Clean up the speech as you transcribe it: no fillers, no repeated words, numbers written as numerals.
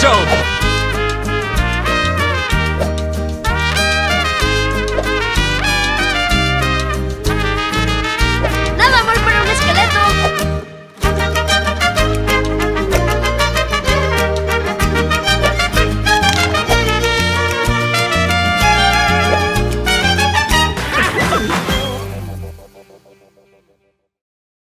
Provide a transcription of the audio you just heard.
Joe.